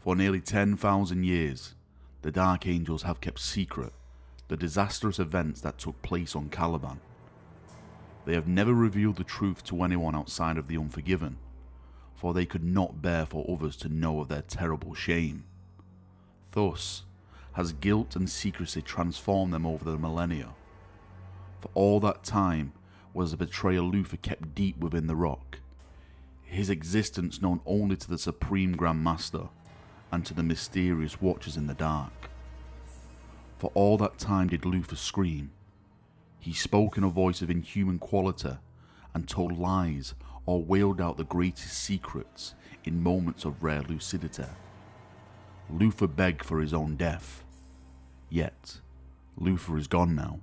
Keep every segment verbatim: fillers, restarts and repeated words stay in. For nearly ten thousand years, the Dark Angels have kept secret the disastrous events that took place on Caliban. They have never revealed the truth to anyone outside of the Unforgiven, for they could not bear for others to know of their terrible shame. Thus has guilt and secrecy transformed them over the millennia. For all that time was the betrayer Luther kept deep within the Rock, his existence known only to the Supreme Grand Master and to the mysterious watchers in the dark. For all that time did Luther scream. He spoke in a voice of inhuman quality and told lies or wailed out the greatest secrets in moments of rare lucidity. Luther begged for his own death. Yet, Luther is gone now,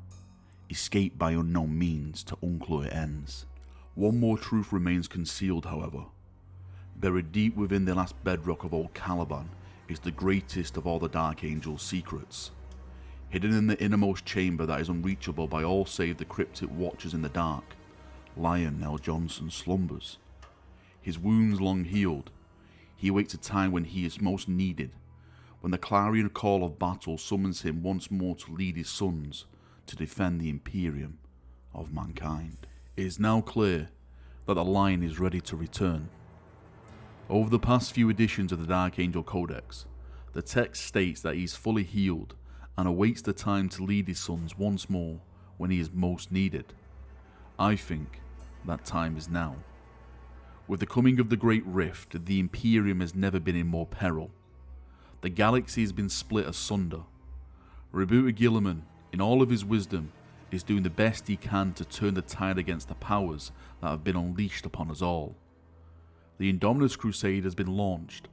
escaped by unknown means to unclear ends. One more truth remains concealed, however. Buried deep within the last bedrock of old Caliban is the greatest of all the Dark Angel's secrets. Hidden in the innermost chamber that is unreachable by all save the cryptic watchers in the dark, Lion El'Jonson slumbers. His wounds long healed, he awaits a time when he is most needed, when the clarion call of battle summons him once more to lead his sons to defend the Imperium of mankind. It is now clear that the Lion is ready to return. Over the past few editions of the Dark Angel Codex, the text states that he is fully healed and awaits the time to lead his sons once more when he is most needed. I think that time is now. With the coming of the Great Rift, the Imperium has never been in more peril. The galaxy has been split asunder. Roboute Guilliman, in all of his wisdom, is doing the best he can to turn the tide against the powers that have been unleashed upon us all. The Indomitus Crusade has been launched.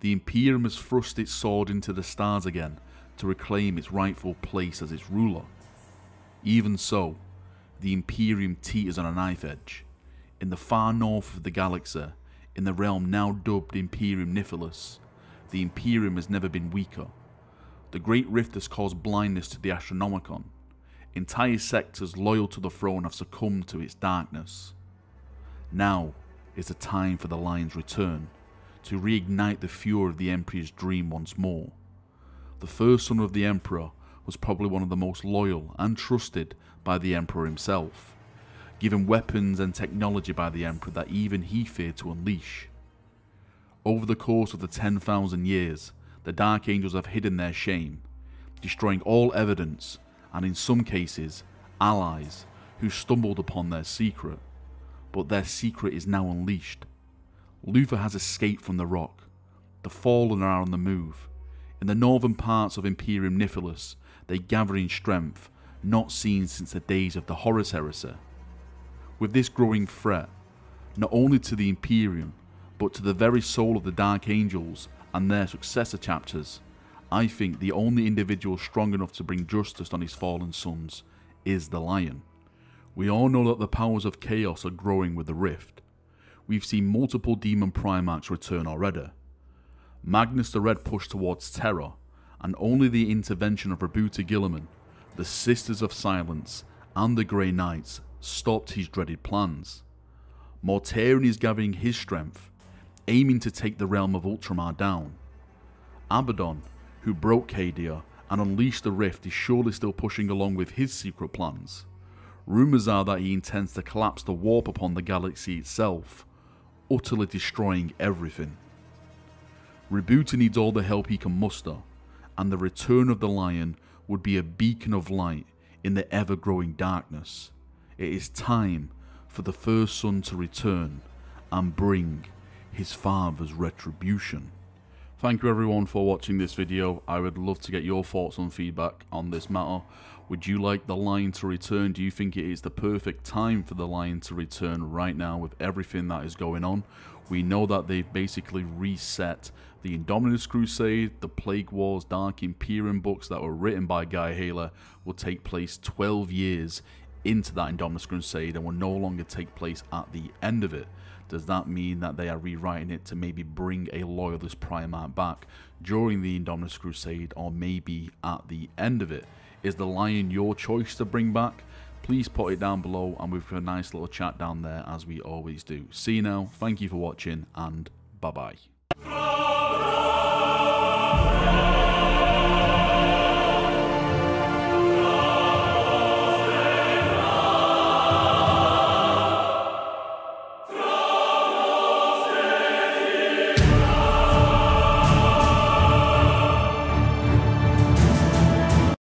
The Imperium has thrust its sword into the stars again to reclaim its rightful place as its ruler. Even so, the Imperium teeters on a knife edge. In the far north of the galaxy, in the realm now dubbed Imperium Nihilus, the Imperium has never been weaker. The Great Rift has caused blindness to the Astronomicon. Entire sectors loyal to the throne have succumbed to its darkness. Now is the time for the Lion's return, to reignite the fury of the Emperor's dream once more. The first son of the Emperor was probably one of the most loyal and trusted by the Emperor himself, given weapons and technology by the Emperor that even he feared to unleash. Over the course of the ten thousand years, the Dark Angels have hidden their shame, destroying all evidence and in some cases, allies who stumbled upon their secret. But their secret is now unleashed. Luther has escaped from the Rock. The Fallen are on the move. In the northern parts of Imperium Nihilus, they gather in strength not seen since the days of the Horus Heresy. With this growing threat, not only to the Imperium, but to the very soul of the Dark Angels and their successor chapters, I think the only individual strong enough to bring justice on his fallen sons is the Lion. We all know that the powers of chaos are growing with the Rift. We've seen multiple demon primarchs return already. Magnus the Red pushed towards terror, and only the intervention of Roboute Guilliman, the Sisters of Silence, and the Grey Knights stopped his dreaded plans. Mortarion is gathering his strength, aiming to take the realm of Ultramar down. Abaddon, who broke Cadia and unleashed the Rift, is surely still pushing along with his secret plans. Rumours are that he intends to collapse the warp upon the galaxy itself, utterly destroying everything. Roboute needs all the help he can muster, and the return of the Lion would be a beacon of light in the ever-growing darkness. It is time for the first son to return and bring his father's retribution. Thank you everyone for watching this video. I would love to get your thoughts and feedback on this matter. Would you like the Lion to return? Do you think it is the perfect time for the Lion to return right now with everything that is going on? We know that they've basically reset the Indomitus Crusade, the Plague Wars, Dark Imperium books that were written by Guy Haley will take place twelve years into that Indomitus Crusade and will no longer take place at the end of it. Does that mean that they are rewriting it to maybe bring a loyalist primarch back during the Indomitus Crusade or maybe at the end of it? Is the Lion your choice to bring back? Please put it down below and we've got a nice little chat down there as we always do. See you now, thank you for watching and bye bye.